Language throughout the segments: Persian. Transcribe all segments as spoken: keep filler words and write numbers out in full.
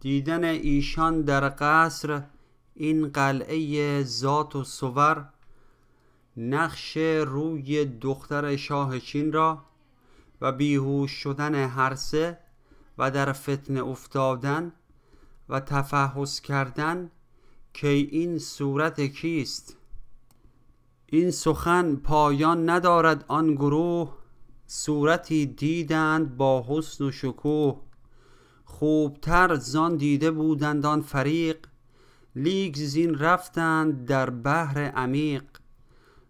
دیدن ایشان در قصر این قلعه ذات و صور، نقش روی دختر شاه چین را و بیهوش شدن هر سه و در فتنه افتادن و تفحص کردن که این صورت کیست. این سخن پایان ندارد. آن گروه صورتی دیدند با حسن و شکوه، خوبتر زان دیده بودند آن فریق، لیک زین رفتند در بحر عمیق.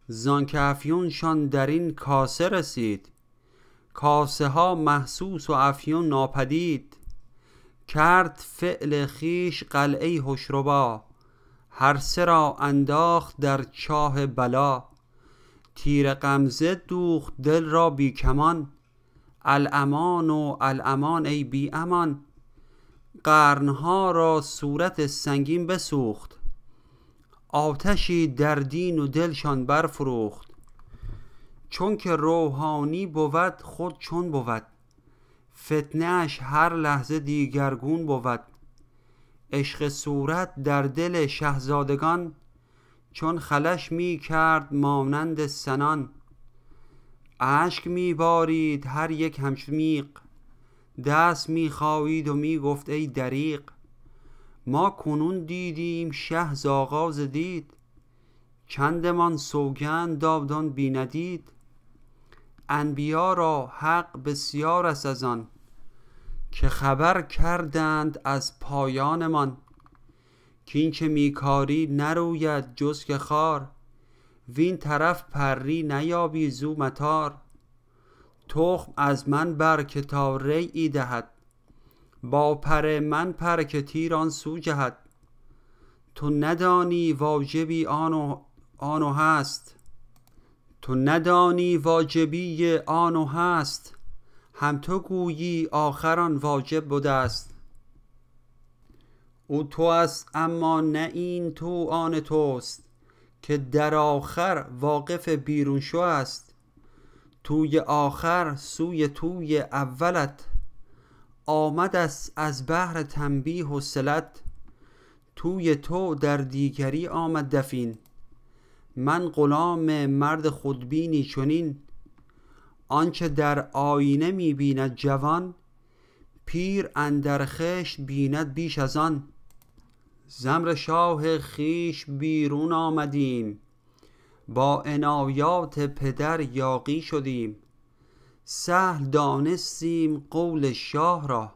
زان که افیونشان در این کاسه رسید، کاسه ها محسوس و افیون ناپدید. کرد فعل خیش قلعه هشربا، هر سه را انداخت در چاه بلا. تیر غمزه دوخت دل را بی کمان، الامان و الامان ای بی امان. قرنها را صورت سنگین بسوخت، آتشی در دین و دلشان برفروخت. چون که روحانی بود خود چون بود، فتنه اش هر لحظه دیگرگون بود. عشق صورت در دل شهزادگان، چون خلش می کرد مانند سنان. اشک می بارید هر یک همچو میغ، دست می خواهید و می گفت ای دریغ. ما کنون دیدیم شه ز آغاز دید، چندمان سوگند داد آن بی ندید. انبیا را حق بسیار است از آن، که خبر کردند از پایانمان. کین چه میکاری نروید جز که خار، وین طرف پری نیابی زو مطار. تخم از من بر که تا ریعی دهد، با پر من پر که تیر آن سو جهد. تو ندانی واجبی آنو آنو هست، تو ندانی واجبی آنو هست. هم تو گویی آخر آن واجب بودست. او تو است اما نه این تو آن توست، که در آخر واقف بیرون شو است. توی آخر سوی توی اولت، آمد است از بحر تنبیه و صلت. توی تو در دیگری آمد دفین، من غلام مرد خودبینی چنین. آنچه در آینه می بیند جوان، پیر اندر خشت بیند بیش از آن. ز امر شاه خویش بیرون آمدیم، با عنایات پدر یاغی شدیم. سهل دانستیم قول شاه را،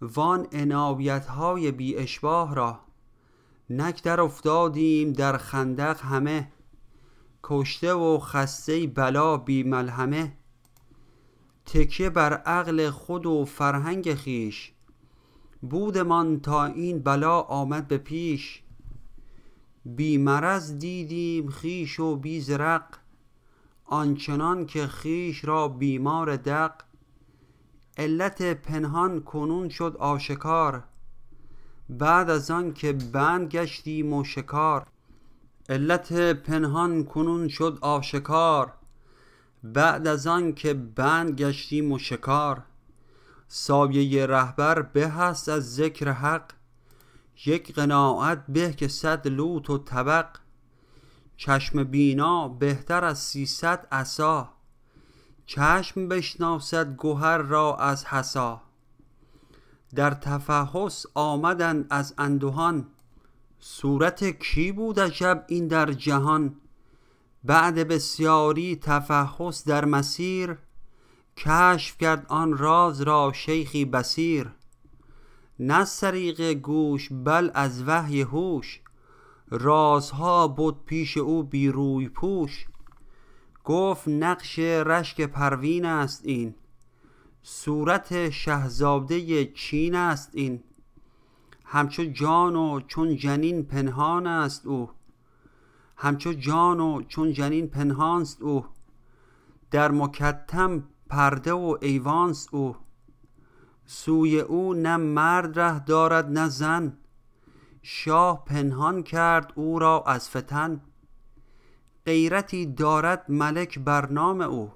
وان عنایت‌های بی اشباه را. نک در افتادیم در خندق همه، کشته و خسته بلا بی ملهمه. تکیه بر عقل خود و فرهنگ خیش، بودمان تا این بلا آمد به پیش. بی مرض دیدیم خیش و بی زرق، آنچنان که خیش را بیمار دق. علت پنهان کنون شد آشکار، بعد از آن که بند گشتیم و شکار. علت پنهان کنون شد آشکار، بعد از آن که بند گشتیم و شکار. سایه رهبر به هست از ذکر حق، یک قناعت به که صد لوت و طبق. چشم بینا بهتر از سیصد عصا، چشم بشناسد گوهر را از حصا. در تفحص آمدند از اندوهان، صورت کی بود عجب این در جهان. بعد بسیاری تفحص در مسیر، کشف کرد آن راز را شیخی بصیر. نه از طریق گوش بل از وحی هوش، رازها بود پیش او بی روی پوش. گفت نقش رشک پروین است این، صورت شهزاده چین است این. همچو جان و چون جنین پنهان است او، همچو جان و چون جنین پنهانست او. در مکتم پرده و ایوانست او، سوی او نه مرد ره دارد نه زن. شاه پنهان کرد او را از فتن، غیرتی دارد ملک بر نام او.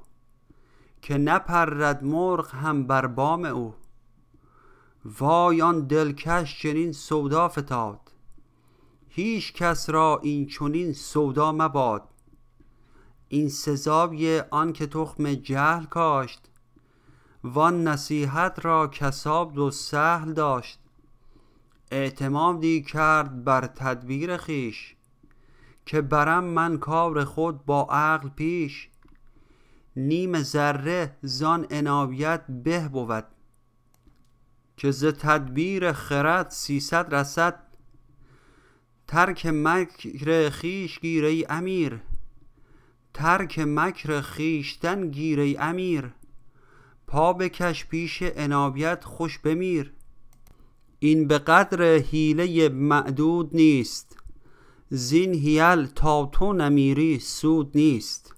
که نپرد مرغ هم بر بام او، وای آن دلکش چنین سودا فتاد، هیچ کس را این چنین سودا مباد. این سزای آن که تخم جهل کاشت، وان نصیحت را کساب دو سهل داشت. اعتمادی کرد بر تدبیر خویش، که برم من کار خود با عقل پیش. نیم ذره زان عنایت به بود، که ز تدبیر خرد سیصد رسد. ترک مکر خویش گیر ای امیر، ترک مکر خویشتن گیر ای امیر. پا بکش پیش عنایت خوش بمیر، این به قدر حیله معدود نیست. زین حیل تا تو نمیری سود نیست.